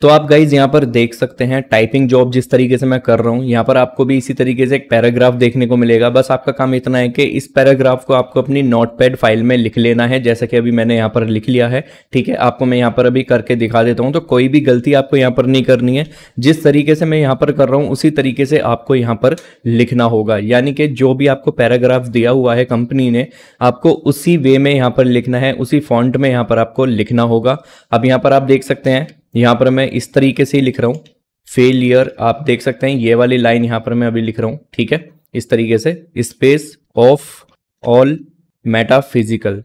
तो आप गाइज यहाँ पर देख सकते हैं टाइपिंग जॉब जिस तरीके से मैं कर रहा हूँ, यहाँ पर आपको भी इसी तरीके से एक पैराग्राफ देखने को मिलेगा। बस आपका काम इतना है कि इस पैराग्राफ को आपको अपनी नोटपैड फाइल में लिख लेना है, जैसा कि अभी मैंने यहाँ पर लिख लिया है। ठीक है, आपको मैं यहाँ पर अभी करके दिखा देता हूँ। तो कोई भी गलती आपको यहाँ पर नहीं करनी है, जिस तरीके से मैं यहाँ पर कर रहा हूँ उसी तरीके से आपको यहाँ पर लिखना होगा। यानी कि जो भी आपको पैराग्राफ दिया हुआ है कंपनी ने, आपको उसी वे में यहाँ पर लिखना है, उसी फॉन्ट में यहाँ पर आपको लिखना होगा। अब यहाँ पर आप देख सकते हैं, यहाँ पर मैं इस तरीके से ही लिख रहा हूँ फेलियर। आप देख सकते हैं ये वाली लाइन यहाँ पर मैं अभी लिख रहा हूँ। ठीक है, इस तरीके से space of all metaphysical.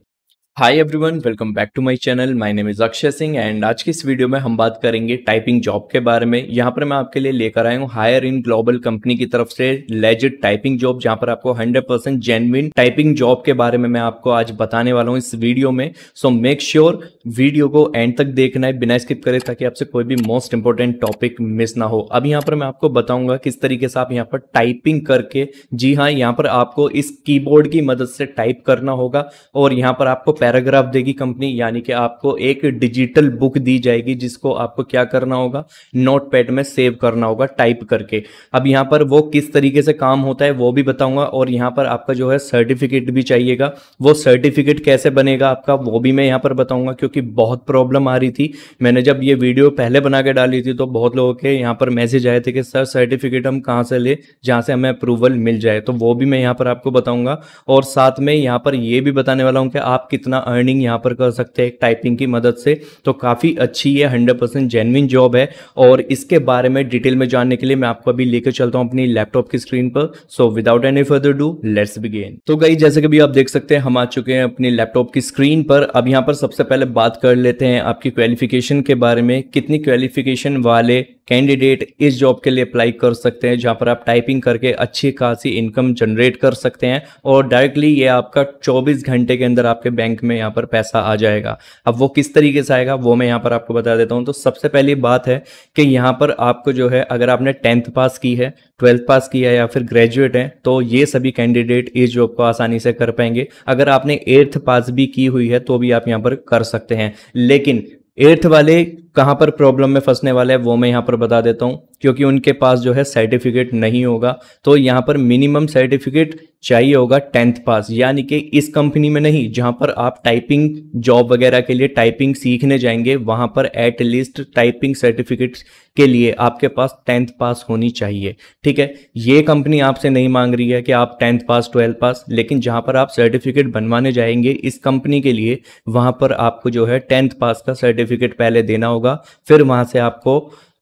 Hi everyone, welcome back to my channel. My name is Akshay Singh and आज की इस वीडियो में हम बात करेंगे टाइपिंग जॉब के बारे में। यहाँ पर मैं आपके लिए लेकर आया हूँ हायरिंग ग्लोबल कंपनी की तरफ से लेजिट टाइपिंग जॉब, जहाँ पर आपको 100% जेन्युइन टाइपिंग जॉब के बारे में मैं आपको आज बताने वाला हूँ इस वीडियो में। सो मेक श्योर वीडियो को एंड तक देखना है बिना स्किप करे, ताकि आपसे कोई भी मोस्ट इंपोर्टेंट टॉपिक मिस ना हो। अब यहाँ पर मैं आपको बताऊंगा किस तरीके से आप यहाँ पर टाइपिंग करके, जी हाँ, यहाँ पर आपको इस कीबोर्ड की मदद से टाइप करना होगा। और यहाँ पर आपको पैराग्राफ देगी कंपनी, यानी कि आपको एक डिजिटल बुक दी जाएगी, जिसको आपको क्या करना होगा, नोटपैड में सेव करना होगा टाइप करके। अब यहाँ पर वो किस तरीके से काम होता है वो भी बताऊंगा, और यहाँ पर आपका जो है सर्टिफिकेट भी चाहिएगा, वो सर्टिफिकेट कैसे बनेगा आपका वो भी मैं यहाँ पर बताऊंगा, क्योंकि बहुत प्रॉब्लम आ रही थी। मैंने जब ये वीडियो पहले बना के डाली थी तो बहुत लोगों के यहाँ पर मैसेज आए थे कि सर सर्टिफिकेट हम कहाँ से ले जहाँ से हमें अप्रूवल मिल जाए, तो वो भी मैं यहाँ पर आपको बताऊंगा। और साथ में यहाँ पर यह भी बताने वाला हूँ कि आप कितना अर्निंग यहाँ पर कर सकते हैं टाइपिंग की मदद से। तो काफी अच्छी है, 100% जेन्युइन जॉब है। और इसके बारे में डिटेल में जानने के लिए मैं आपको अभी लेकर चलता हूं अपनी लैपटॉप की स्क्रीन पर। So without any further do let's begin. तो गाइस जैसे कि भी आप देख सकते हैं हम आ चुके हैं अपनी लैपटॉप की स्क्रीन पर। अब यहाँ पर सबसे पहले बात कर लेते हैं आपकी क्वालिफिकेशन के बारे में, कितनी क्वालिफिकेशन वाले कैंडिडेट इस जॉब के लिए अप्लाई कर सकते हैं, जहां पर आप टाइपिंग करके अच्छी खासी इनकम जनरेट कर सकते हैं और डायरेक्टली ये आपका 24 घंटे के अंदर आपके बैंक में यहां पर पैसा आ जाएगा। अब वो किस तरीके से आएगा वो मैं यहां पर आपको बता देता हूं। तो सबसे पहली बात है कि यहां पर आपको जो है, अगर आपने 10th पास की है, 12th पास किया है या फिर ग्रेजुएट हैं, तो ये सभी कैंडिडेट इस जॉब को आसानी से कर पाएंगे। अगर आपने 8th पास भी की हुई है तो भी आप यहाँ पर कर सकते हैं। लेकिन 8th वाले कहाँ पर प्रॉब्लम में फंसने वाला है वो मैं यहाँ पर बता देता हूँ, क्योंकि उनके पास जो है सर्टिफिकेट नहीं होगा। तो यहाँ पर मिनिमम सर्टिफिकेट चाहिए होगा 10th पास, यानी कि इस कंपनी में नहीं, जहाँ पर आप टाइपिंग जॉब वगैरह के लिए टाइपिंग सीखने जाएंगे वहाँ पर एटलीस्ट टाइपिंग सर्टिफिकेट के लिए आपके पास 10th पास होनी चाहिए। ठीक है, ये कंपनी आपसे नहीं मांग रही है कि आप 10th पास 12th पास, लेकिन जहाँ पर आप सर्टिफिकेट बनवाने जाएंगे इस कंपनी के लिए वहाँ पर आपको जो है 10th पास का सर्टिफिकेट पहले देना होगा, फिर वहां से आपको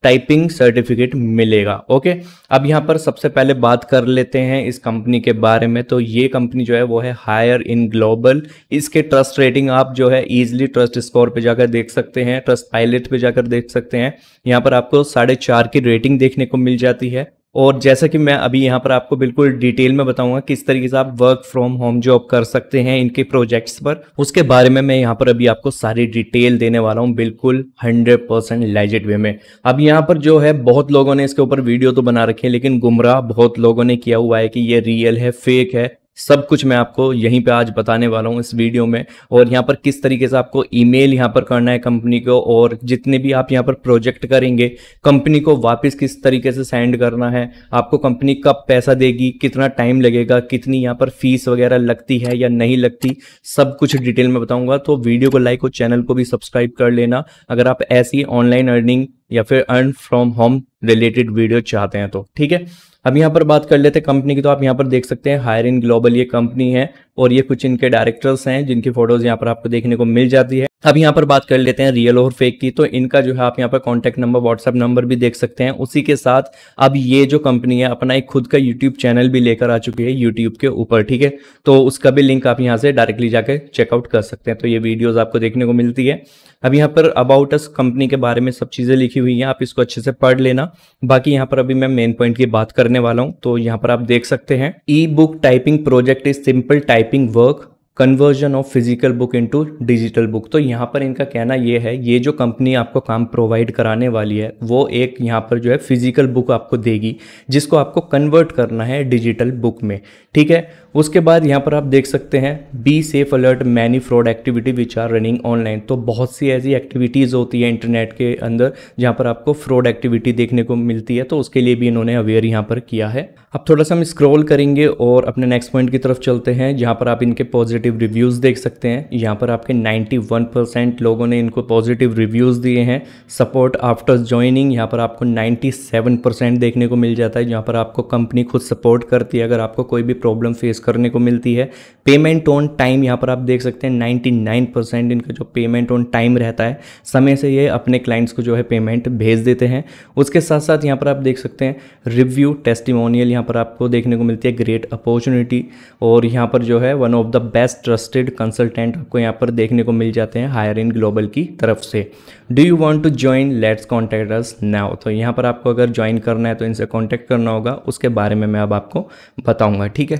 टाइपिंग सर्टिफिकेट मिलेगा। ओके, अब यहाँ पर सबसे पहले बात कर लेते हैं इस कंपनी के बारे में। तो ये कंपनी जो है वो है हायर इन ग्लोबल। इसके ट्रस्ट रेटिंग आप जो है इजीली ट्रस्ट स्कोर पे जाकर देख सकते हैं, ट्रस्ट पायलट पे जाकर देख सकते हैं। यहाँ पर आपको 4.5 की रेटिंग देखने को मिल जाती है। और जैसा कि मैं अभी यहाँ पर आपको बिल्कुल डिटेल में बताऊंगा किस तरीके से आप वर्क फ्रॉम होम जॉब कर सकते हैं इनके प्रोजेक्ट्स पर, उसके बारे में मैं यहाँ पर अभी आपको सारी डिटेल देने वाला हूँ बिल्कुल 100% लेजिट वे में। अब यहाँ पर जो है बहुत लोगों ने इसके ऊपर वीडियो तो बना रखे हैं, लेकिन गुमराह बहुत लोगों ने किया हुआ है कि ये रियल है फेक है, सब कुछ मैं आपको यहीं पे आज बताने वाला हूँ इस वीडियो में। और यहाँ पर किस तरीके से आपको ईमेल यहाँ पर करना है कंपनी को, और जितने भी आप यहाँ पर प्रोजेक्ट करेंगे कंपनी को वापस किस तरीके से सेंड करना है, आपको कंपनी कब पैसा देगी, कितना टाइम लगेगा, कितनी यहाँ पर फीस वगैरह लगती है या नहीं लगती, सब कुछ डिटेल में बताऊँगा। तो वीडियो को लाइक और चैनल को भी सब्सक्राइब कर लेना अगर आप ऐसी ऑनलाइन अर्निंग या फिर earn from home related video चाहते हैं तो। ठीक है, अब यहाँ पर बात कर लेते हैं कंपनी की। तो आप यहाँ पर देख सकते हैं हायरिंग ग्लोबल ये कंपनी है, और ये कुछ इनके डायरेक्टर्स हैं जिनकी फोटोज यहाँ पर आपको देखने को मिल जाती है। अब यहाँ पर बात कर लेते हैं रियल और फेक की। तो इनका जो है आप यहाँ पर कॉन्टैक्ट नंबर, व्हाट्सएप नंबर भी देख सकते हैं। उसी के साथ अब ये जो कंपनी है अपना एक खुद का यूट्यूब चैनल भी लेकर आ चुकी है यूट्यूब के ऊपर। ठीक है, तो उसका भी लिंक आप यहाँ से डायरेक्टली जाके चेकआउट कर सकते हैं। तो ये वीडियोज आपको देखने को मिलती है। अब यहाँ पर अबाउट अस कंपनी के बारे में सब चीज़ें लिखी हुई हैं, आप इसको अच्छे से पढ़ लेना। बाकी यहाँ पर अभी मैं मेन पॉइंट की बात करने वाला हूँ। तो यहाँ पर आप देख सकते हैं ई book typing project is simple typing work conversion of physical book into digital book. तो यहाँ पर इनका कहना ये है, ये जो कंपनी आपको काम प्रोवाइड कराने वाली है वो एक यहाँ पर जो है फिजिकल बुक आपको देगी जिसको आपको कन्वर्ट करना है डिजिटल बुक में। ठीक है, उसके बाद यहाँ पर आप देख सकते हैं be safe alert many fraud activity which are running online. तो बहुत सी ऐसी एक्टिविटीज़ होती है इंटरनेट के अंदर जहाँ पर आपको फ्रॉड एक्टिविटी देखने को मिलती है, तो उसके लिए भी इन्होंने अवेयर यहाँ पर किया है। अब थोड़ा सा हम स्क्रॉल करेंगे और अपने नेक्स्ट पॉइंट की तरफ चलते हैं जहाँ पर आप इनके पॉजिटिव रिव्यूज देख सकते हैं। यहाँ पर आपके 91% लोगों ने इनको पॉजिटिव रिव्यूज दिए हैं। सपोर्ट आफ्टर ज्वाइनिंग यहाँ पर आपको 97% देखने को मिल जाता है, जहाँ पर आपको कंपनी खुद सपोर्ट करती है अगर आपको कोई भी प्रॉब्लम फेस करने को मिलती है। पेमेंट ऑन टाइम यहाँ पर आप देख सकते हैं 99% इनका जो पेमेंट ऑन टाइम रहता है, समय से ये अपने क्लाइंट्स को जो है पेमेंट भेज देते हैं। उसके साथ साथ यहाँ पर आप देख सकते हैं रिव्यू टेस्टिमोनियल यहाँ पर आपको देखने को मिलती है, ग्रेट अपॉर्चुनिटी, और यहाँ पर जो है one of the best trusted consultant आपको यहाँ पर देखने को मिल जाते हैं हायरिंग ग्लोबल की तरफ से। Do you want to join, let's contact us now. तो यहाँ पर आपको अगर ज्वाइन करना है तो इनसे कॉन्टैक्ट करना होगा, उसके बारे में मैं अब आपको बताऊंगा। ठीक है,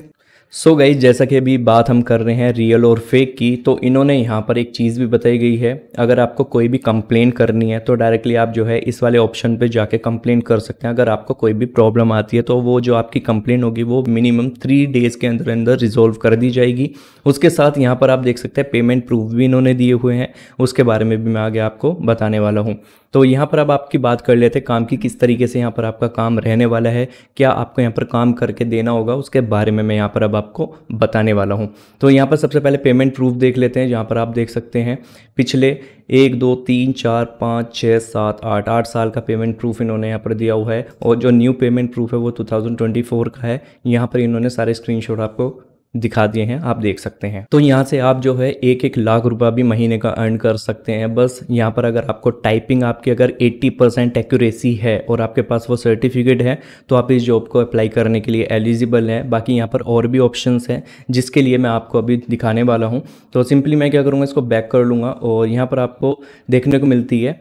सो गाइस, जैसा कि अभी बात हम कर रहे हैं रियल और फेक की, तो इन्होंने यहाँ पर एक चीज़ भी बताई गई है, अगर आपको कोई भी कंप्लेंट करनी है तो डायरेक्टली आप जो है इस वाले ऑप्शन पे जाके कंप्लेंट कर सकते हैं। अगर आपको कोई भी प्रॉब्लम आती है तो वो जो आपकी कंप्लेंट होगी वो मिनिमम 3 डेज़ के अंदर अंदर रिजोल्व कर दी जाएगी। उसके साथ यहाँ पर आप देख सकते हैं पेमेंट प्रूफ भी इन्होंने दिए हुए हैं, उसके बारे में भी मैं आगे आपको बताने वाला हूँ। तो यहाँ पर अब आपकी बात कर लेते हैं काम की, किस तरीके से यहाँ पर आपका काम रहने वाला है, क्या आपको यहाँ पर काम करके देना होगा, उसके बारे में मैं यहाँ पर अब आपको बताने वाला हूँ। तो यहाँ पर सबसे पहले पेमेंट प्रूफ देख लेते हैं, जहाँ पर आप देख सकते हैं पिछले 1, 2, 3, 4, 5, 6, 7, 8 साल का पेमेंट प्रूफ इन्होंने यहाँ पर दिया हुआ है, और जो न्यू पेमेंट प्रूफ है वो 2024 का है। यहाँ पर इन्होंने सारे स्क्रीनशॉट आपको दिखा दिए हैं, आप देख सकते हैं। तो यहाँ से आप जो है 1-1 लाख रुपया भी महीने का अर्न कर सकते हैं। बस यहाँ पर अगर आपको टाइपिंग आपकी अगर 80% एक्यूरेसी है और आपके पास वो सर्टिफिकेट है तो आप इस जॉब को अप्लाई करने के लिए एलिजिबल हैं। बाकी यहाँ पर और भी ऑप्शंस हैं जिसके लिए मैं आपको अभी दिखाने वाला हूँ। तो सिंपली मैं क्या करूँगा, इसको बैक कर लूँगा और यहाँ पर आपको देखने को मिलती है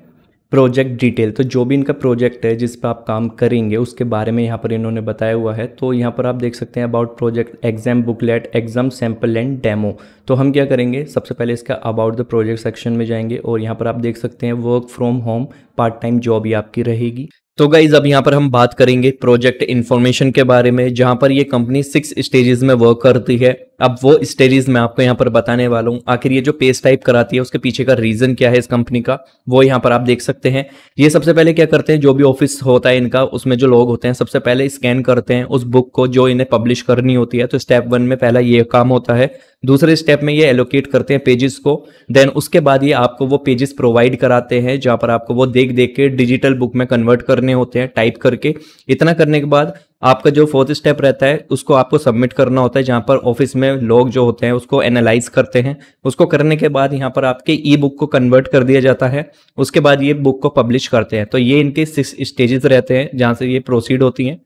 प्रोजेक्ट डिटेल। तो जो भी इनका प्रोजेक्ट है जिस पर आप काम करेंगे उसके बारे में यहाँ पर इन्होंने बताया हुआ है। तो यहाँ पर आप देख सकते हैं about project, exam booklet, exam sample and demo. तो हम क्या करेंगे, सबसे पहले इसका अबाउट द प्रोजेक्ट सेक्शन में जाएंगे और यहाँ पर आप देख सकते हैं work from home, part time job ये आपकी रहेगी। तो गाइज, अब यहाँ पर हम बात करेंगे प्रोजेक्ट इन्फॉर्मेशन के बारे में, जहाँ पर ये कंपनी 6 स्टेजेस में वर्क करती है। अब वो स्टेजेस मैं आपको यहाँ पर बताने वाला हूँ। आखिर ये जो पेज टाइप कराती है उसके पीछे का रीजन क्या है इस कंपनी का, वो यहाँ पर आप देख सकते हैं। ये सबसे पहले क्या करते हैं, जो भी ऑफिस होता है इनका उसमें जो लोग होते हैं सबसे पहले स्कैन करते हैं उस बुक को जो इन्हें पब्लिश करनी होती है। तो स्टेप 1 में पहला ये काम होता है। दूसरे स्टेप में ये एलोकेट करते हैं पेजेस को, देन उसके बाद ये आपको वो पेजेस प्रोवाइड कराते हैं जहाँ पर आपको वो देख के डिजिटल बुक में कन्वर्ट करने होते हैं टाइप करके। इतना करने के बाद आपका जो 4th स्टेप रहता है उसको आपको सबमिट करना होता है, जहाँ पर ऑफिस में लोग जो होते हैं उसको एनालाइज करते हैं। उसको करने के बाद यहाँ पर आपके ई बुक को कन्वर्ट कर दिया जाता है, उसके बाद ये बुक को पब्लिश करते हैं। तो ये इनके 6 स्टेजेस रहते हैं जहाँ से ये प्रोसीड होती हैं।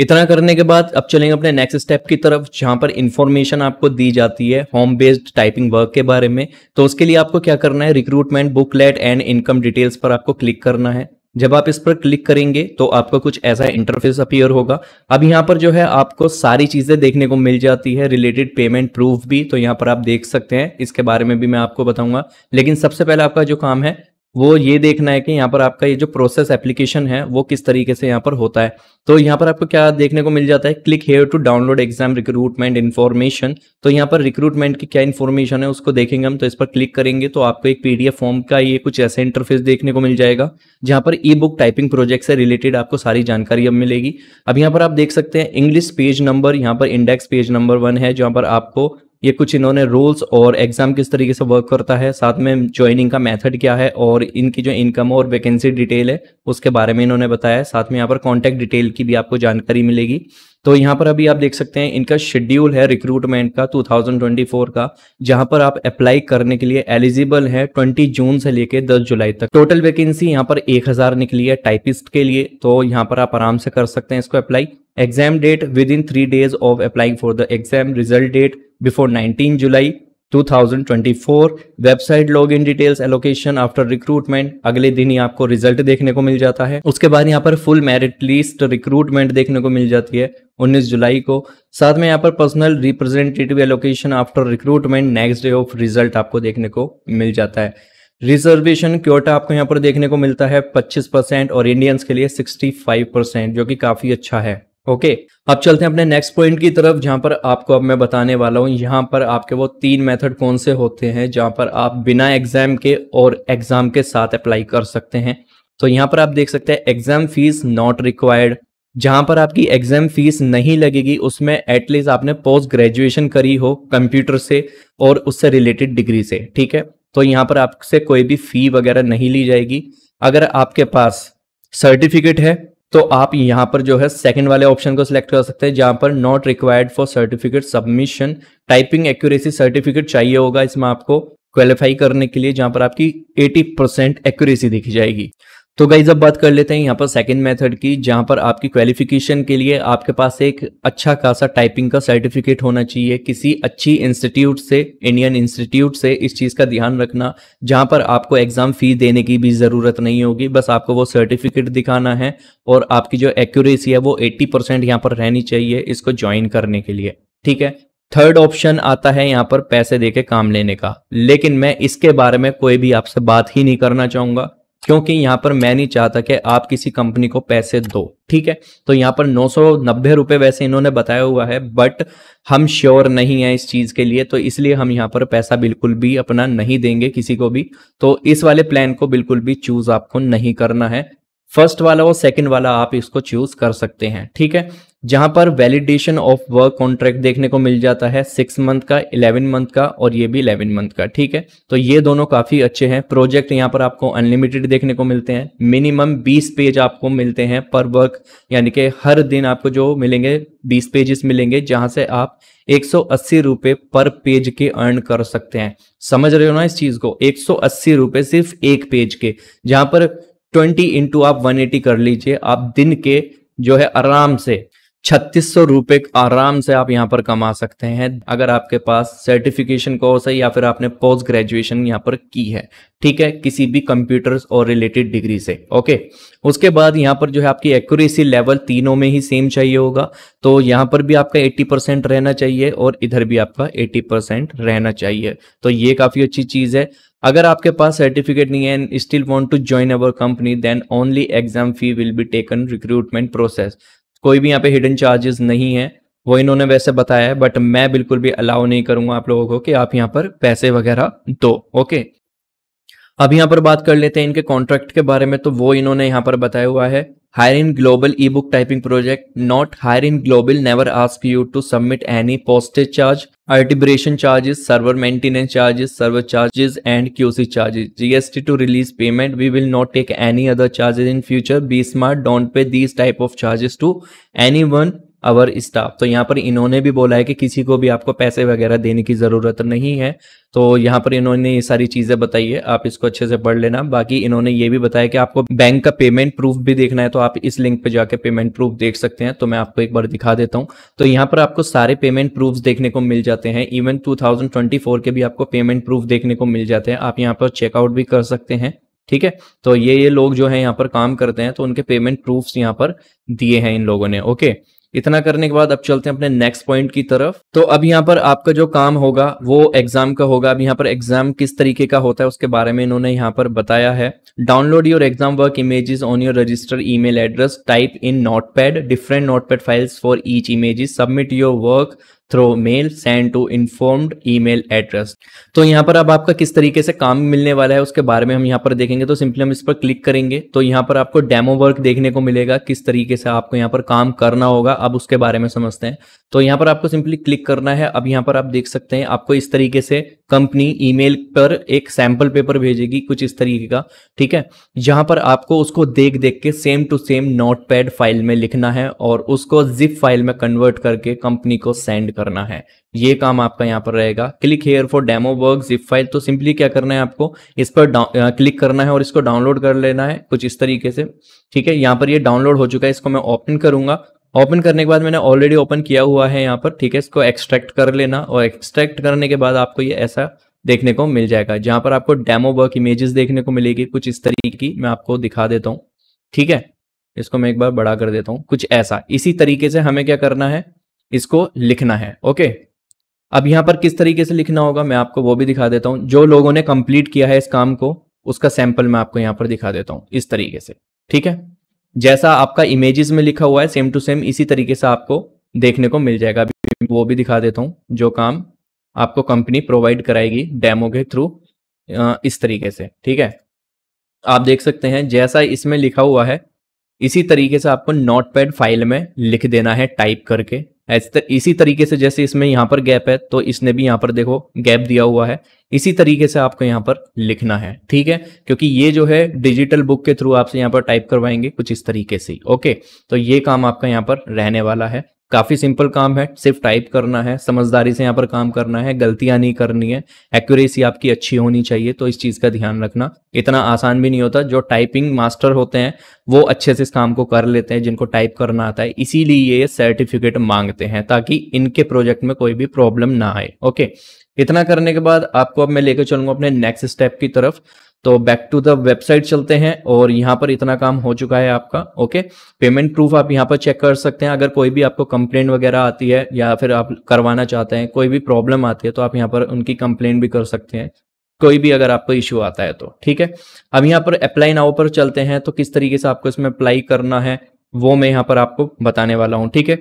इतना करने के बाद अब चलेंगे अपने नेक्स्ट स्टेप की तरफ, जहाँ पर इन्फॉर्मेशन आपको दी जाती है होम बेस्ड टाइपिंग वर्क के बारे में। तो उसके लिए आपको क्या करना है, recruitment booklet and income details पर आपको क्लिक करना है। जब आप इस पर क्लिक करेंगे तो आपका कुछ ऐसा इंटरफेस अपीयर होगा। अब यहाँ पर जो है आपको सारी चीज़ें देखने को मिल जाती है, रिलेटेड पेमेंट प्रूफ भी। तो यहाँ पर आप देख सकते हैं, इसके बारे में भी मैं आपको बताऊंगा, लेकिन सबसे पहले आपका जो काम है वो ये देखना है कि यहाँ पर आपका ये जो प्रोसेस एप्लीकेशन है वो किस तरीके से यहाँ पर होता है। तो यहाँ पर आपको क्या देखने को मिल जाता है, click here to download exam recruitment information. तो यहाँ पर रिक्रूटमेंट की क्या इन्फॉर्मेशन है उसको देखेंगे हम। तो इस पर क्लिक करेंगे तो आपको एक PDF फॉर्म का ये कुछ ऐसा इंटरफेस देखने को मिल जाएगा, जहाँ पर ई बुक टाइपिंग प्रोजेक्ट से रिलेटेड आपको सारी जानकारी अब मिलेगी। अब यहाँ पर आप देख सकते हैं इंग्लिश पेज नंबर, यहाँ पर इंडेक्स पेज नंबर 1 है, जहाँ पर आपको ये कुछ इन्होंने रूल्स और एग्जाम किस तरीके से वर्क करता है, साथ में ज्वाइनिंग का मेथड क्या है और इनकी जो इनकम और वैकेंसी डिटेल है उसके बारे में इन्होंने बताया। साथ में यहाँ पर कॉन्टैक्ट डिटेल की भी आपको जानकारी मिलेगी। तो यहाँ पर अभी आप देख सकते हैं इनका शेड्यूल है रिक्रूटमेंट का 2024 का, जहाँ पर आप अप्लाई करने के लिए एलिजिबल है 20 जून से लेके 10 जुलाई तक। टोटल वैकेंसी यहाँ पर 1000 निकली है टाइपिस्ट के लिए, तो यहाँ पर आप आराम से कर सकते हैं इसको apply. Exam date within 3 days of applying for the exam, result date before 19 July, 2024 website login details allocation after recruitment, अगले दिन ही आपको रिजल्ट देखने को मिल जाता है। उसके बाद यहाँ पर फुल मेरिट लिस्ट रिक्रूटमेंट देखने को मिल जाती है 19 जुलाई को। साथ में यहाँ पर personal representative allocation after recruitment next day of result आपको देखने को मिल जाता है। रिजर्वेशन क्योटा आपको यहाँ पर देखने को मिलता है 25% और इंडियंस के लिए 65%, जो कि काफी अच्छा है। ओके, अब चलते हैं अपने नेक्स्ट पॉइंट की तरफ, जहां पर आपको अब मैं बताने वाला हूं यहाँ पर आपके वो तीन मेथड कौन से होते हैं जहां पर आप बिना एग्जाम के और एग्जाम के साथ अप्लाई कर सकते हैं। तो यहाँ पर आप देख सकते हैं एग्जाम फीस नॉट रिक्वायर्ड, जहां पर आपकी एग्जाम फीस नहीं लगेगी उसमें एटलीस्ट आपने पोस्ट ग्रेजुएशन करी हो कंप्यूटर से और उससे रिलेटेड डिग्री से, ठीक है। तो यहाँ पर आपसे कोई भी फी वगैरह नहीं ली जाएगी। अगर आपके पास सर्टिफिकेट है तो आप यहाँ पर जो है सेकंड वाले ऑप्शन को सिलेक्ट कर सकते हैं, जहाँ पर not required for certificate submission. Typing accuracy certificate चाहिए होगा इसमें आपको क्वालिफाई करने के लिए, जहाँ पर आपकी 80% एक्यूरेसी देखी जाएगी। तो गाइज अब बात कर लेते हैं यहाँ पर सेकंड मेथड की, जहाँ पर आपकी क्वालिफिकेशन के लिए आपके पास एक अच्छा खासा टाइपिंग का सर्टिफिकेट होना चाहिए किसी अच्छी इंस्टीट्यूट से, इंडियन इंस्टीट्यूट से। इस चीज़ का ध्यान रखना, जहाँ पर आपको एग्जाम फी देने की भी ज़रूरत नहीं होगी, बस आपको वो सर्टिफिकेट दिखाना है और आपकी जो एक्यूरेसी है वो 80% यहाँ पर रहनी चाहिए इसको ज्वाइन करने के लिए, ठीक है। थर्ड ऑप्शन आता है यहाँ पर पैसे दे के काम लेने का, लेकिन मैं इसके बारे में कोई भी आपसे बात ही नहीं करना चाहूँगा, क्योंकि यहाँ पर मैं नहीं चाहता कि आप किसी कंपनी को पैसे दो, ठीक है। तो यहाँ पर 990 रुपये वैसे इन्होंने बताया हुआ है, बट हम श्योर नहीं है इस चीज़ के लिए, तो इसलिए हम यहाँ पर पैसा बिल्कुल भी अपना नहीं देंगे किसी को भी। तो इस वाले प्लान को बिल्कुल भी चूज़ आपको नहीं करना है, फर्स्ट वाला और सेकंड वाला आप इसको चूज़ कर सकते हैं, ठीक है। जहाँ पर वैलिडेशन ऑफ वर्क कॉन्ट्रैक्ट देखने को मिल जाता है 6 मंथ का, 11 मंथ का और ये भी 11 मंथ का, ठीक है। तो ये दोनों काफ़ी अच्छे हैं। प्रोजेक्ट यहाँ पर आपको अनलिमिटेड देखने को मिलते हैं, मिनिमम 20 पेज आपको मिलते हैं पर वर्क, यानी कि हर दिन आपको जो मिलेंगे 20 पेजेस मिलेंगे, जहाँ से आप 180 रुपये पर पेज के अर्न कर सकते हैं। समझ रहे हो ना इस चीज़ को, 180 रुपये सिर्फ एक पेज के, जहाँ पर 20 into आप 180 कर लीजिए, आप दिन के जो है आराम से 3600 रुपये आराम से आप यहाँ पर कमा सकते हैं, अगर आपके पास सर्टिफिकेशन कोर्स है या फिर आपने पोस्ट ग्रेजुएशन यहाँ पर की है, ठीक है, किसी भी कंप्यूटर्स और रिलेटेड डिग्री से। ओके, उसके बाद यहाँ पर जो है आपकी एक्यूरेसी लेवल तीनों में ही सेम चाहिए होगा, तो यहाँ पर भी आपका 80% रहना चाहिए और इधर भी आपका 80% रहना चाहिए। तो ये काफ़ी अच्छी चीज़ है। अगर आपके पास सर्टिफिकेट नहीं है and still want to join our company, then only exam fee will be taken recruitment process. कोई भी यहाँ पे हिडन चार्जेस नहीं है, वो इन्होंने वैसे बताया है, बट मैं बिल्कुल भी अलाउ नहीं करूंगा आप लोगों को कि आप यहाँ पर पैसे वगैरह दो। ओके, अब यहाँ पर बात कर लेते हैं इनके कॉन्ट्रैक्ट के बारे में, तो वो इन्होंने यहाँ पर बताया हुआ है hiring global e book typing project not hiring global never ask you to submit any postage charge, arbitration charges, server maintenance charges, server charges and QC charges, GST to release payment, we will not take any other charges in future, be smart, don't pay these type of charges to any one our staff. तो यहाँ पर इन्होंने भी बोला है कि किसी को भी आपको पैसे वगैरह देने की ज़रूरत नहीं है। तो यहाँ पर इन्होंने ये सारी चीज़ें बताई है, आप इसको अच्छे से पढ़ लेना। बाकी इन्होंने ये भी बताया कि आपको बैंक का पेमेंट प्रूफ भी देखना है, तो आप इस लिंक पे जाके पेमेंट प्रूफ देख सकते हैं, तो मैं आपको एक बार दिखा देता हूँ। तो यहाँ पर आपको सारे पेमेंट प्रूफ देखने को मिल जाते हैं, इवन 2024 के भी आपको पेमेंट प्रूफ देखने को मिल जाते हैं, आप यहाँ पर चेकआउट भी कर सकते हैं, ठीक है। तो ये लोग जो है यहाँ पर काम करते हैं, तो उनके पेमेंट प्रूफ यहाँ पर दिए हैं इन लोगों ने। ओके, इतना करने के बाद अब चलते हैं अपने नेक्स्ट पॉइंट की तरफ। तो अब यहाँ पर आपका जो काम होगा वो एग्जाम का होगा। अब यहाँ पर एग्जाम किस तरीके का होता है उसके बारे में इन्होंने यहाँ पर बताया है। Download your exam work images on your registered email address, type in notepad different notepad files for each images, submit your work through mail, send to informed email address. तो यहाँ पर अब आपका किस तरीके से काम मिलने वाला है उसके बारे में हम यहाँ पर देखेंगे। तो सिंपली हम इस पर क्लिक करेंगे तो यहाँ पर आपको डेमो वर्क देखने को मिलेगा, किस तरीके से आपको यहाँ पर काम करना होगा अब उसके बारे में समझते हैं। तो यहाँ पर आपको सिंपली क्लिक करना है। अब यहाँ पर आप देख सकते हैं आपको इस तरीके से कंपनी ईमेल पर एक सैंपल पेपर भेजेगी कुछ इस तरीके का, ठीक है, जहाँ पर आपको उसको देख देख के same to same notepad file में लिखना है और उसको जिप फाइल में कन्वर्ट करके कंपनी को सेंड करना है। ये काम आपका यहाँ पर रहेगा। Click here for demo work zip file. तो सिंपली क्या करना है आपको इस पर क्लिक करना है और इसको डाउनलोड कर लेना है कुछ इस तरीके से, ठीक है। यहाँ पर ये डाउनलोड हो चुका है, इसको मैं ओपन करूंगा ओपन करने के बाद मैंने ऑलरेडी ओपन किया हुआ है यहाँ पर, ठीक है। इसको एक्सट्रैक्ट कर लेना और एक्सट्रैक्ट करने के बाद आपको ये ऐसा देखने को मिल जाएगा जहाँ पर आपको डेमो वर्क इमेजेस देखने को मिलेगी कुछ इस तरीके की। मैं आपको दिखा देता हूँ, ठीक है। इसको मैं एक बार बड़ा कर देता हूँ कुछ ऐसा। इसी तरीके से हमें क्या करना है, इसको लिखना है। ओके, अब यहाँ पर किस तरीके से लिखना होगा मैं आपको वो भी दिखा देता हूँ। जो लोगों ने कंप्लीट किया है इस काम को उसका सैंपल मैं आपको यहाँ पर दिखा देता हूँ इस तरीके से, ठीक है। जैसा आपका इमेजेस में लिखा हुआ है सेम टू सेम इसी तरीके से आपको देखने को मिल जाएगा। अभी वो भी दिखा देता हूँ जो काम आपको कंपनी प्रोवाइड कराएगी डेमो के थ्रू, इस तरीके से, ठीक है। आप देख सकते हैं जैसा इसमें लिखा हुआ है इसी तरीके से आपको नोटपैड फाइल में लिख देना है टाइप करके। इसी तरीके से जैसे इसमें यहाँ पर गैप है तो इसने भी यहाँ पर देखो गैप दिया हुआ है, इसी तरीके से आपको यहाँ पर लिखना है, ठीक है। क्योंकि ये जो है डिजिटल बुक के थ्रू आपसे यहाँ पर टाइप करवाएंगे कुछ इस तरीके से। ओके, तो ये काम आपका यहाँ पर रहने वाला है। काफी सिंपल काम है, सिर्फ टाइप करना है, समझदारी से यहाँ पर काम करना है, गलतियां नहीं करनी है, एक्यूरेसी आपकी अच्छी होनी चाहिए। तो इस चीज का ध्यान रखना, इतना आसान भी नहीं होता। जो टाइपिंग मास्टर होते हैं वो अच्छे से इस काम को कर लेते हैं, जिनको टाइप करना आता है। इसीलिए ये सर्टिफिकेट मांगते हैं ताकि इनके प्रोजेक्ट में कोई भी प्रॉब्लम ना आए। ओके, इतना करने के बाद आपको अब मैं लेकर चलूंगा अपने नेक्स्ट स्टेप की तरफ। तो बैक टू द वेबसाइट चलते हैं और यहाँ पर इतना काम हो चुका है आपका। ओके, पेमेंट प्रूफ आप यहाँ पर चेक कर सकते हैं। अगर कोई भी आपको कंप्लेंट वगैरह आती है या फिर आप करवाना चाहते हैं, कोई भी प्रॉब्लम आती है तो आप यहाँ पर उनकी कंप्लेंट भी कर सकते हैं, कोई भी अगर आपको इश्यू आता है तो, ठीक है। अब यहाँ पर अप्लाई नाउ पर चलते हैं। तो किस तरीके से आपको इसमें अप्लाई करना है वो मैं यहाँ पर आपको बताने वाला हूँ, ठीक है।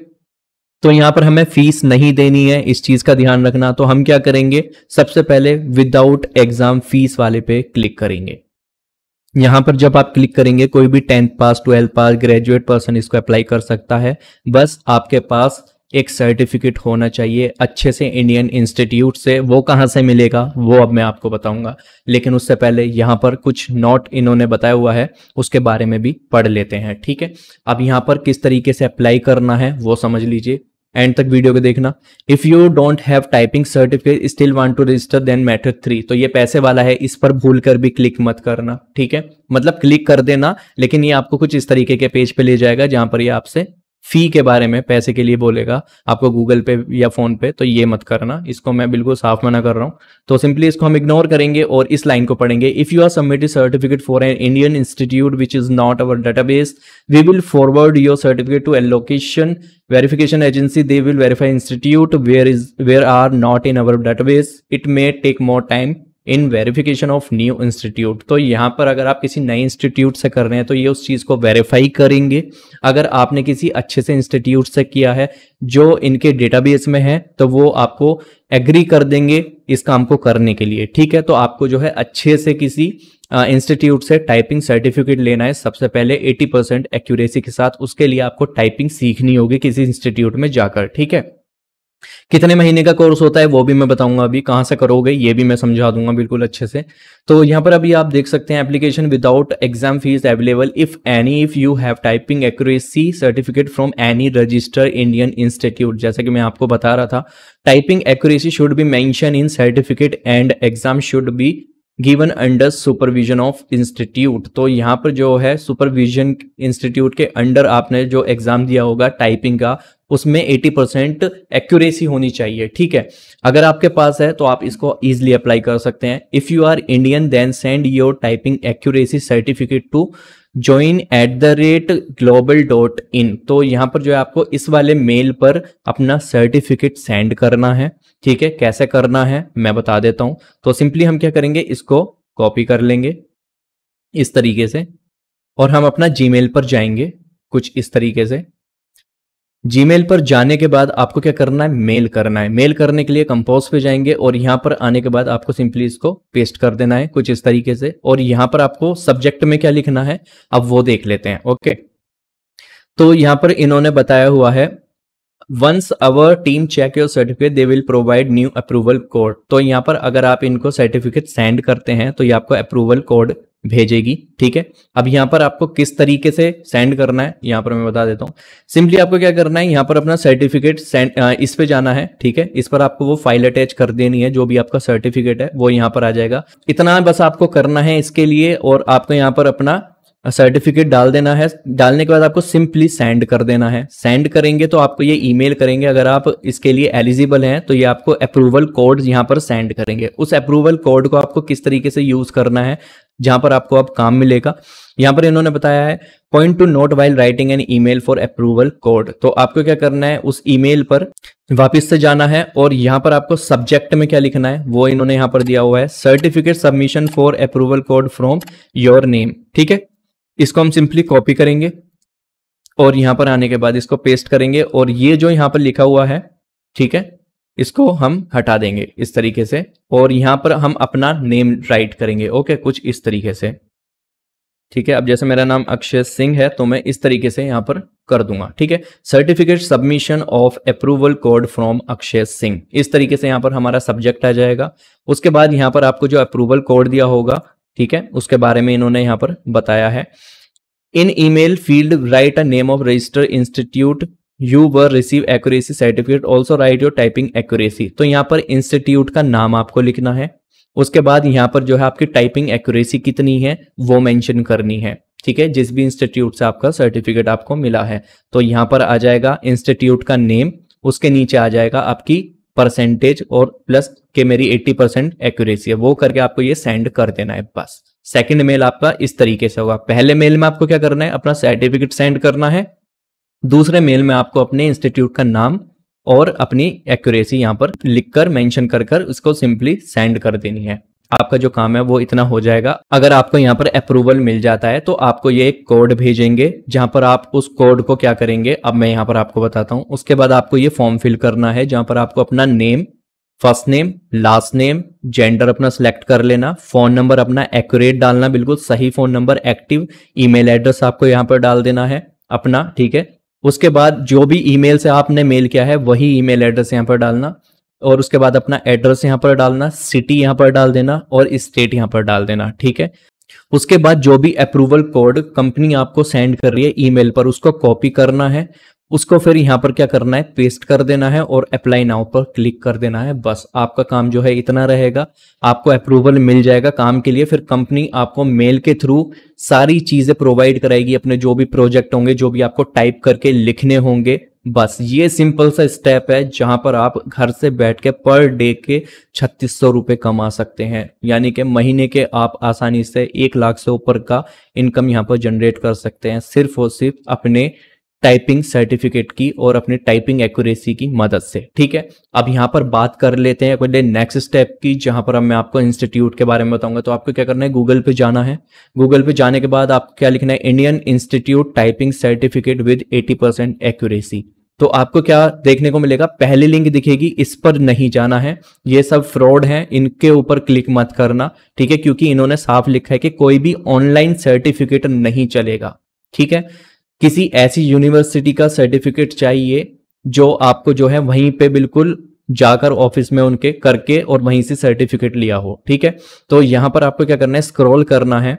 तो यहाँ पर हमें फीस नहीं देनी है, इस चीज का ध्यान रखना। तो हम क्या करेंगे, सबसे पहले विदाउट एग्जाम फीस वाले पे क्लिक करेंगे। यहाँ पर जब आप क्लिक करेंगे कोई भी 10th pass, 12th pass, graduate person इसको अप्लाई कर सकता है। बस आपके पास एक सर्टिफिकेट होना चाहिए अच्छे से इंडियन इंस्टीट्यूट से। वो कहाँ से मिलेगा वो अब मैं आपको बताऊंगा, लेकिन उससे पहले यहाँ पर कुछ नोट इन्होंने बताया हुआ है उसके बारे में भी पढ़ लेते हैं, ठीक है। अब यहाँ पर किस तरीके से अप्लाई करना है वो समझ लीजिए, एंड तक वीडियो को देखना। If you don't have typing certificate still want to register then method 3। तो ये पैसे वाला है, इस पर भूल कर भी क्लिक मत करना, ठीक है। मतलब क्लिक कर देना लेकिन ये आपको कुछ इस तरीके के पेज पे ले जाएगा जहां पर ये आपसे फी के बारे में पैसे के लिए बोलेगा आपको गूगल पे या फोन पे। तो ये मत करना, इसको मैं बिल्कुल साफ मना कर रहा हूँ। तो सिंपली इसको हम इग्नोर करेंगे और इस लाइन को पढ़ेंगे। If you are submitted certificate for an Indian institute which is not our database, we will forward your certificate to allocation verification agency, they will verify institute where are not in our database, it may take more time in verification of new institute. तो यहाँ पर अगर आप किसी नए institute से कर रहे हैं तो ये उस चीज़ को वेरीफाई करेंगे। अगर आपने किसी अच्छे से इंस्टीट्यूट से किया है जो इनके डेटाबेस में है तो वो आपको एग्री कर देंगे इस काम को करने के लिए, ठीक है। तो आपको जो है अच्छे से किसी इंस्टीट्यूट से टाइपिंग सर्टिफिकेट लेना है सबसे पहले 80% एक्यूरेसी के साथ। उसके लिए आपको टाइपिंग सीखनी होगी किसी इंस्टीट्यूट में जाकर, ठीक है। कितने महीने का कोर्स होता है वो भी मैं बताऊंगा, अभी कहाँ से करोगे ये भी मैं समझा दूंगा बिल्कुल अच्छे से। तो यहाँ पर अभी आप देख सकते हैं application without exam fees available if any if you have typing accuracy certificate from any registered Indian institute. जैसा कि मैं आपको बता रहा था, typing accuracy should be mention in certificate and exam should be given under supervision of institute. तो यहाँ पर जो है सुपरविजन इंस्टीट्यूट के अंडर आपने जो एग्जाम दिया होगा टाइपिंग का उसमें 80% एक्यूरेसी होनी चाहिए, ठीक है। अगर आपके पास है तो आप इसको ईजिली अप्लाई कर सकते हैं। If you are Indian then send your typing accuracy certificate to join@global.in। तो यहाँ पर जो है आपको इस वाले मेल पर अपना सर्टिफिकेट सेंड करना है, ठीक है। कैसे करना है मैं बता देता हूँ। तो सिंपली हम क्या करेंगे, इसको कॉपी कर लेंगे इस तरीके से और हम अपना जीमेल पर जाएंगे कुछ इस तरीके से। जीमेल पर जाने के बाद आपको क्या करना है, मेल करना है। मेल करने के लिए कंपोज पे जाएंगे और यहाँ पर आने के बाद आपको सिंपली इसको पेस्ट कर देना है कुछ इस तरीके से। और यहाँ पर आपको सब्जेक्ट में क्या लिखना है अब वो देख लेते हैं। ओके, तो यहाँ पर इन्होंने बताया हुआ है once our team check your certificate they will provide new approval code. तो यहाँ पर अगर आप इनको सर्टिफिकेट सेंड करते हैं तो ये आपको अप्रूवल कोड भेजेगी, ठीक है। अब यहाँ पर आपको किस तरीके से सेंड करना है यहाँ पर मैं बता देता हूँ। सिंपली आपको क्या करना है, यहाँ पर अपना सर्टिफिकेट सेंड इस पे जाना है, ठीक है। इस पर आपको वो फाइल अटैच कर देनी है, जो भी आपका सर्टिफिकेट है वो यहाँ पर आ जाएगा। इतना बस आपको करना है इसके लिए। और आपको यहाँ पर अपना सर्टिफिकेट डाल देना है। डालने के बाद आपको सिंपली सेंड कर देना है। सेंड करेंगे तो आपको ये ईमेल करेंगे, अगर आप इसके लिए एलिजिबल हैं तो ये आपको अप्रूवल कोड यहाँ पर सेंड करेंगे। उस अप्रूवल कोड को आपको किस तरीके से यूज करना है जहां पर आपको अब काम मिलेगा। यहाँ पर इन्होंने बताया है point to note while writing an email for approval code. तो आपको क्या करना है, उस ईमेल पर वापस से जाना है और यहाँ पर आपको सब्जेक्ट में क्या लिखना है वो इन्होंने यहाँ पर दिया हुआ है, certificate submission for approval code from your name. ठीक है, इसको हम सिंपली कॉपी करेंगे और यहाँ पर आने के बाद इसको पेस्ट करेंगे और ये जो यहाँ पर लिखा हुआ है, ठीक है, इसको हम हटा देंगे इस तरीके से और यहाँ पर हम अपना नेम राइट करेंगे। ओके, कुछ इस तरीके से। ठीक है, अब जैसे मेरा नाम अक्षय सिंह है तो मैं इस तरीके से यहाँ पर कर दूंगा। ठीक है, certificate submission of approval code from Akshay Singh, इस तरीके से यहाँ पर हमारा सब्जेक्ट आ जाएगा। उसके बाद यहाँ पर आपको जो अप्रूवल कोड दिया होगा, ठीक है, उसके बारे में इन्होंने यहाँ पर बताया है। In email field write a name of registered institute you were receive accuracy certificate, also write your typing accuracy. तो यहाँ पर इंस्टीट्यूट का नाम आपको लिखना है। उसके बाद यहाँ पर जो है आपकी टाइपिंग एक्यूरेसी कितनी है वो मेंशन करनी है। ठीक है, जिस भी इंस्टीट्यूट से आपका सर्टिफिकेट आपको मिला है तो यहाँ पर आ जाएगा इंस्टीट्यूट का नेम, उसके नीचे आ जाएगा आपकी परसेंटेज और प्लस के मेरी 80% एक्यूरेसी है, वो करके आपको ये सेंड कर देना है। बस सेकंड मेल आपका इस तरीके से होगा। पहले मेल में आपको क्या करना है, अपना सर्टिफिकेट सेंड करना है। दूसरे मेल में आपको अपने इंस्टीट्यूट का नाम और अपनी एक्यूरेसी यहाँ पर लिखकर मेंशन कर उसको सिंपली सेंड कर देनी है। आपका जो काम है वो इतना हो जाएगा। अगर आपको यहाँ पर अप्रूवल मिल जाता है तो आपको ये एक कोड भेजेंगे जहां पर आप उस कोड को क्या करेंगे, अब मैं यहाँ पर आपको बताता हूँ। उसके बाद आपको ये फॉर्म फिल करना है जहां पर आपको अपना name, first name, last name, gender अपना सिलेक्ट कर लेना, फोन नंबर अपना एक्यूरेट डालना, बिल्कुल सही phone number, active email address आपको यहाँ पर डाल देना है अपना। ठीक है, उसके बाद जो भी ईमेल से आपने मेल किया है वही ईमेल एड्रेस यहाँ पर डालना और उसके बाद अपना एड्रेस यहाँ पर डालना, सिटी यहाँ पर डाल देना और स्टेट यहाँ पर डाल देना। ठीक है, उसके बाद जो भी अप्रूवल कोड कंपनी आपको सेंड कर रही है ईमेल पर उसको कॉपी करना है, उसको फिर यहाँ पर क्या करना है, पेस्ट कर देना है और अप्लाई नाउ पर क्लिक कर देना है। बस आपका काम जो है इतना रहेगा। आपको अप्रूवल मिल जाएगा काम के लिए, फिर कंपनी आपको मेल के थ्रू सारी चीजें प्रोवाइड कराएगी, अपने जो भी प्रोजेक्ट होंगे, जो भी आपको टाइप करके लिखने होंगे। बस ये सिंपल सा स्टेप है जहां पर आप घर से बैठ के पर डे के 3600 रुपये कमा सकते हैं, यानी कि महीने के आप आसानी से 1 लाख से ऊपर का इनकम यहाँ पर जनरेट कर सकते हैं, सिर्फ और सिर्फ अपने टाइपिंग सर्टिफिकेट की और अपनी टाइपिंग एक्यूरेसी की मदद से। ठीक है, अब यहाँ पर बात कर लेते हैं अपने नेक्स्ट स्टेप की, जहाँ पर अब मैं आपको इंस्टीट्यूट के बारे में बताऊंगा। तो आपको क्या करना है, गूगल पे जाना है। गूगल पे जाने के बाद आपको क्या लिखना है, Indian institute typing certificate with 80% accuracy. तो आपको क्या देखने को मिलेगा, पहली लिंक दिखेगी, इस पर नहीं जाना है, ये सब फ्रॉड है, इनके ऊपर क्लिक मत करना। ठीक है, क्योंकि इन्होंने साफ लिखा है कि कोई भी ऑनलाइन सर्टिफिकेट नहीं चलेगा। ठीक है, किसी ऐसी यूनिवर्सिटी का सर्टिफिकेट चाहिए जो आपको जो है वहीं पे बिल्कुल जाकर ऑफिस में उनके करके और वहीं से सर्टिफिकेट लिया हो। ठीक है, तो यहां पर आपको क्या करना है, स्क्रॉल करना है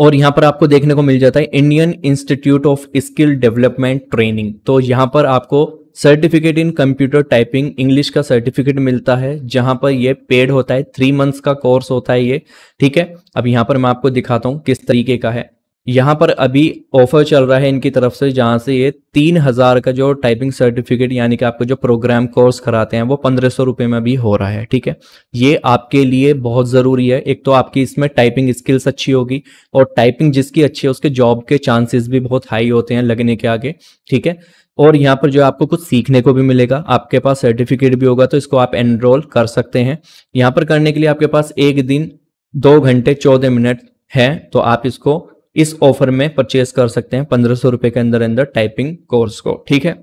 और यहां पर आपको देखने को मिल जाता है Indian institute of skill development training. तो यहां पर आपको certificate in computer typing English का सर्टिफिकेट मिलता है, जहां पर ये पेड होता है, 3 मंथ्स का कोर्स होता है ये। ठीक है, अब यहां पर मैं आपको दिखाता हूं किस तरीके का है। यहाँ पर अभी ऑफर चल रहा है इनकी तरफ से, जहाँ से ये 3000 का जो टाइपिंग सर्टिफिकेट यानी कि आपको जो प्रोग्राम कोर्स कराते हैं वो 1500 रुपये में भी हो रहा है। ठीक है, ये आपके लिए बहुत ज़रूरी है। एक तो आपकी इसमें टाइपिंग स्किल्स अच्छी होगी और टाइपिंग जिसकी अच्छी है उसके जॉब के चांसेस भी बहुत हाई होते हैं लगने के आगे। ठीक है, और यहाँ पर जो आपको कुछ सीखने को भी मिलेगा, आपके पास सर्टिफिकेट भी होगा तो इसको आप एनरोल कर सकते हैं। यहाँ पर करने के लिए आपके पास 1 दिन 2 घंटे 14 मिनट है, तो आप इसको इस ऑफर में परचेस कर सकते हैं 1500 रुपये के अंदर अंदर टाइपिंग कोर्स को। ठीक है,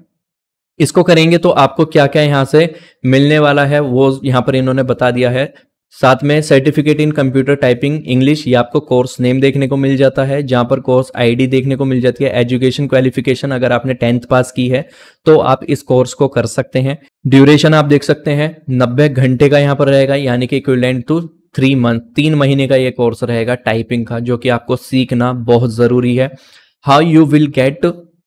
इसको करेंगे तो आपको क्या क्या यहाँ से मिलने वाला है वो यहाँ पर इन्होंने बता दिया है। साथ में certificate in computer typing English, ये आपको कोर्स नेम देखने को मिल जाता है, जहाँ पर कोर्स आईडी देखने को मिल जाती है। एजुकेशन क्वालिफिकेशन, अगर आपने 10th पास की है तो आप इस कोर्स को कर सकते हैं। ड्यूरेशन आप देख सकते हैं 90 घंटे का यहाँ पर रहेगा, यानी कि इक्विवेलेंट टू 3 मंथ, 3 महीने का ये कोर्स रहेगा टाइपिंग का, जो कि आपको सीखना बहुत जरूरी है। How you will get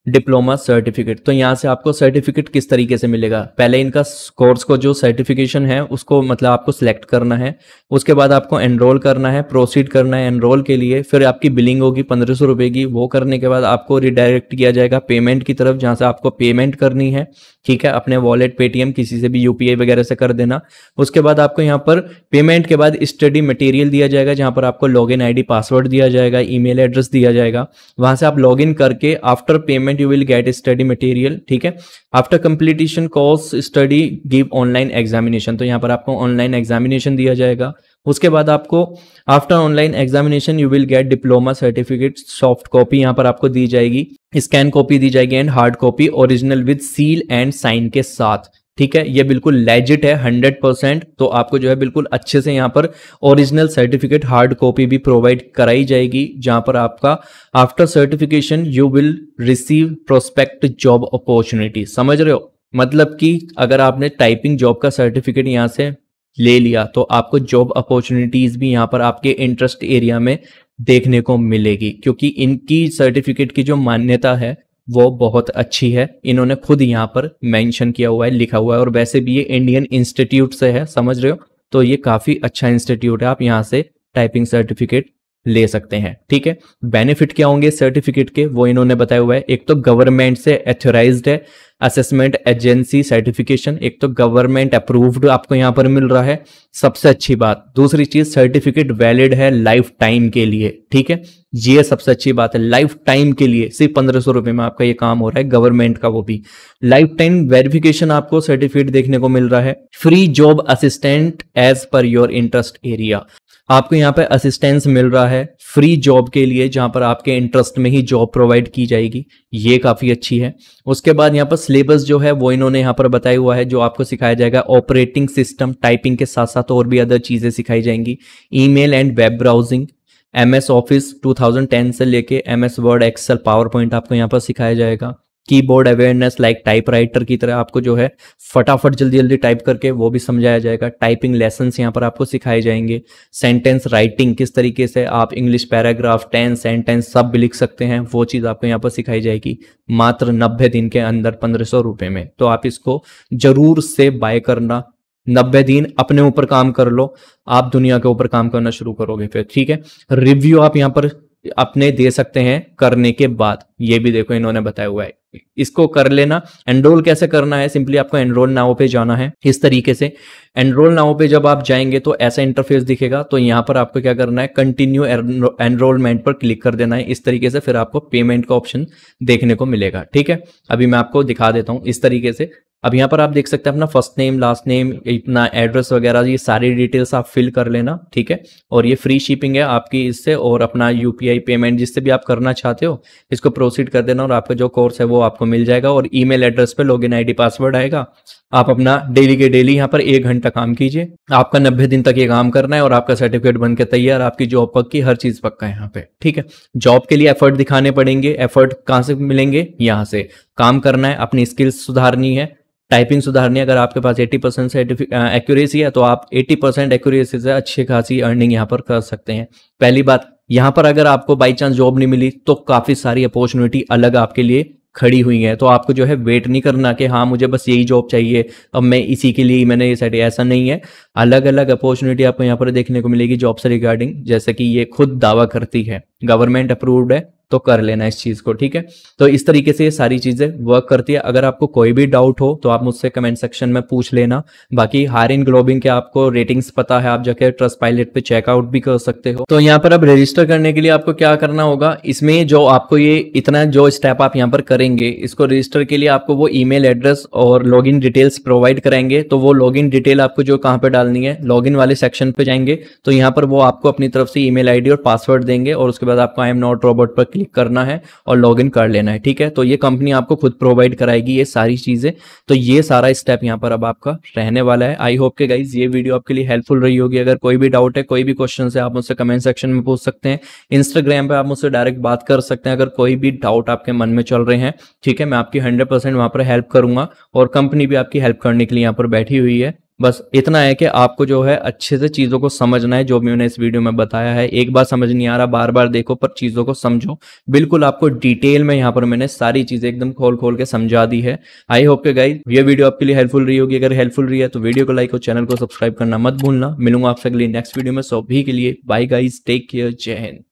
diploma certificate. तो यहाँ से आपको सर्टिफिकेट किस तरीके से मिलेगा, पहले इनका कोर्स को जो सर्टिफिकेशन है उसको मतलब आपको सेलेक्ट करना है, उसके बाद आपको एनरोल करना है, प्रोसीड करना है एनरोल के लिए, फिर आपकी बिलिंग होगी 1500 रुपये की, वो करने के बाद आपको रिडायरेक्ट किया जाएगा पेमेंट की तरफ, जहाँ से आपको पेमेंट करनी है, ठीक है, अपने वॉलेट पेटीएम किसी से भी यूपीआई वगैरह से कर देना। उसके बाद आपको यहाँ पर पेमेंट के बाद स्टडी मटेरियल दिया जाएगा, जहाँ पर आपको लॉगिन आईडी पासवर्ड दिया जाएगा, ईमेल एड्रेस दिया जाएगा, वहाँ से आप लॉगिन करके after payment you will get study material, ठीक है। After completion course study give online examination, तो यहाँ पर आपको ऑनलाइन एग्जामिनेशन दिया जाएगा। उसके बाद आपको after online examination you will get diploma certificate soft copy, यहाँ पर आपको दी जाएगी, स्कैन कॉपी दी जाएगी and hard copy original with seal and sign के साथ, ठीक है। ये बिल्कुल लेजिट है 100%, तो आपको जो है बिल्कुल अच्छे से यहाँ पर ओरिजिनल सर्टिफिकेट हार्ड कॉपी भी प्रोवाइड कराई जाएगी, जहाँ पर आपका after certification you will receive prospect job opportunity, समझ रहे हो, मतलब कि अगर आपने टाइपिंग जॉब का सर्टिफिकेट यहाँ से ले लिया तो आपको जॉब अपॉर्चुनिटीज भी यहाँ पर आपके इंटरेस्ट एरिया में देखने को मिलेगी, क्योंकि इनकी सर्टिफिकेट की जो मान्यता है वो बहुत अच्छी है, इन्होंने खुद यहाँ पर मेंशन किया हुआ है, लिखा हुआ है, और वैसे भी ये इंडियन इंस्टीट्यूट से है, समझ रहे हो, तो ये काफ़ी अच्छा इंस्टीट्यूट है, आप यहाँ से टाइपिंग सर्टिफिकेट ले सकते हैं, ठीक है। बेनिफिट क्या होंगे सर्टिफिकेट के, वो इन्होंने बताया हुआ है, एक तो गवर्नमेंट से ऑथराइज्ड है असेसमेंट एजेंसी सर्टिफिकेशन, एक तो गवर्नमेंट अप्रूव्ड आपको यहाँ पर मिल रहा है, सबसे अच्छी बात। दूसरी चीज सर्टिफिकेट वैलिड है लाइफ टाइम के लिए, ठीक है, ये सबसे अच्छी बात है, लाइफ टाइम के लिए सिर्फ 1500 रुपये में आपका ये काम हो रहा है, गवर्नमेंट का, वो भी लाइफ टाइम वेरिफिकेशन आपको सर्टिफिकेट देखने को मिल रहा है। Free job assistant as per your interest area, आपको यहाँ पे असिस्टेंस मिल रहा है फ्री जॉब के लिए, जहाँ पर आपके इंटरेस्ट में ही जॉब प्रोवाइड की जाएगी, ये काफ़ी अच्छी है। उसके बाद यहाँ पर सिलेबस जो है वो इन्होंने यहाँ पर बताया हुआ है, जो आपको सिखाया जाएगा ऑपरेटिंग सिस्टम, टाइपिंग के साथ साथ और भी अदर चीज़ें सिखाई जाएंगी, email and web browsing, MS Office 2010 से लेके MS Word, Excel, PowerPoint आपको यहाँ पर सिखाया जाएगा, कीबोर्ड अवेयरनेस लाइक टाइपराइटर की तरह आपको जो है फटाफट जल्दी जल्दी टाइप करके वो भी समझाया जाएगा, टाइपिंग लेसन्स यहाँ पर आपको सिखाए जाएंगे, सेंटेंस राइटिंग किस तरीके से आप इंग्लिश पैराग्राफ, टेंस, सेंटेंस सब लिख सकते हैं, वो चीज़ आपको यहाँ पर सिखाई जाएगी मात्र 90 दिन के अंदर 1500 रुपये में। तो आप इसको जरूर से बाय करना, 90 दिन अपने ऊपर काम कर लो, आप दुनिया के ऊपर काम करना शुरू करोगे फिर, ठीक है। रिव्यू आप यहाँ पर अपने दे सकते हैं करने के बाद, ये भी देखो इन्होंने बताया हुआ है, इसको कर लेना। एनरोल कैसे करना है, सिंपली आपको एनरोल नाउ पे जाना है, इस तरीके से एनरोल नाउ पे जब आप जाएंगे तो ऐसा इंटरफेस दिखेगा, तो यहाँ पर आपको क्या करना है, कंटिन्यू एनरोलमेंट पर क्लिक कर देना है, इस तरीके से फिर आपको पेमेंट का ऑप्शन देखने को मिलेगा, ठीक है। अभी मैं आपको दिखा देता हूँ इस तरीके से, अब यहाँ पर आप देख सकते हैं अपना फर्स्ट नेम, लास्ट नेम, अपना एड्रेस वगैरह, ये सारी डिटेल्स आप फिल कर लेना, ठीक है, और ये फ्री शिपिंग है आपकी इससे, और अपना यूपीआई पेमेंट जिससे भी आप करना चाहते हो इसको प्रोसीड कर देना, और आपका जो कोर्स है वो आपको मिल जाएगा, और ईमेल एड्रेस पे लॉगिन आईडी पासवर्ड आएगा। आप अपना डेली के डेली यहाँ पर 1 घंटा काम कीजिए, आपका 90 दिन तक ये काम करना है, और आपका सर्टिफिकेट बनकर तैयार, आपकी जॉब पक्की, हर चीज पक्का है यहाँ पे, ठीक है। जॉब के लिए एफर्ट दिखाने पड़ेंगे, एफर्ट कहाँ से मिलेंगे, यहाँ से काम करना है, अपनी स्किल्स सुधारनी है, टाइपिंग सुधारनी है, अगर आपके पास 80% एक्यूरेसी है तो आप 80% एक्यूरेसी से अच्छी खासी अर्निंग यहाँ पर कर सकते हैं। पहली बात, यहाँ पर अगर आपको बाई चांस जॉब नहीं मिली तो काफ़ी सारी अपॉर्चुनिटी अलग आपके लिए खड़ी हुई है, तो आपको जो है वेट नहीं करना कि हाँ मुझे बस यही जॉब चाहिए, अब मैं इसी के लिए मैंने ये साइड, ऐसा नहीं है, अलग अलग अपॉर्चुनिटी आपको यहाँ पर देखने को मिलेगी जॉब से रिगार्डिंग, जैसे कि ये खुद दावा करती है, गवर्नमेंट अप्रूव्ड है तो कर लेना इस चीज़ को, ठीक है। तो इस तरीके से ये सारी चीज़ें वर्क करती है, अगर आपको कोई भी डाउट हो तो आप मुझसे कमेंट सेक्शन में पूछ लेना। बाकी हायरिंग ग्लोबल के आपको रेटिंग्स पता है, आप जाके ट्रस्ट पायलट पे चेकआउट भी कर सकते हो। तो यहाँ पर अब रजिस्टर करने के लिए आपको क्या करना होगा, इसमें जो आपको ये इतना जो स्टेप आप यहाँ पर करेंगे, इसको रजिस्टर के लिए आपको वो ईमेल एड्रेस और लॉग इन डिटेल्स प्रोवाइड कराएंगे, तो वो लॉग इन डिटेल आपको जो कहाँ पर डालनी है, लॉग इन वाले सेक्शन पर जाएंगे, तो यहाँ पर वो आपको अपनी तरफ से ईमेल आईडी और पासवर्ड देंगे, और उसके बाद आपको आई एम नॉट रोबोट पर करना है और लॉगिन कर लेना है, ठीक है। तो ये कंपनी आपको खुद प्रोवाइड कराएगी ये सारी चीजें, तो ये सारा स्टेप यहाँ पर अब आपका रहने वाला है। आई होप के गाइज ये वीडियो आपके लिए हेल्पफुल रही होगी, अगर कोई भी डाउट है, कोई भी क्वेश्चन है, आप मुझसे कमेंट सेक्शन में पूछ सकते हैं, इंस्टाग्राम पे आप मुझसे डायरेक्ट बात कर सकते हैं, अगर कोई भी डाउट आपके मन में चल रहे हैं, ठीक है, मैं आपकी 100% वहां पर हेल्प करूंगा, और कंपनी भी आपकी हेल्प करने के लिए यहाँ पर बैठी हुई है। बस इतना है कि आपको जो है अच्छे से चीज़ों को समझना है जो भी मैंने इस वीडियो में बताया है। एक बार समझ नहीं आ रहा बार बार देखो, पर चीज़ों को समझो बिल्कुल। आपको डिटेल में यहाँ पर मैंने सारी चीज़ें एकदम खोल खोल के समझा दी है। आई होप के गाइस ये वीडियो आपके लिए हेल्पफुल रही होगी। अगर हेल्पफुल रही है तो वीडियो को लाइक और चैनल को सब्सक्राइब करना मत भूलना। मिलूंगा आपसे अगली नेक्स्ट वीडियो में। सो अभी के लिए बाय गाइज, टेक केयर, जय हिंद।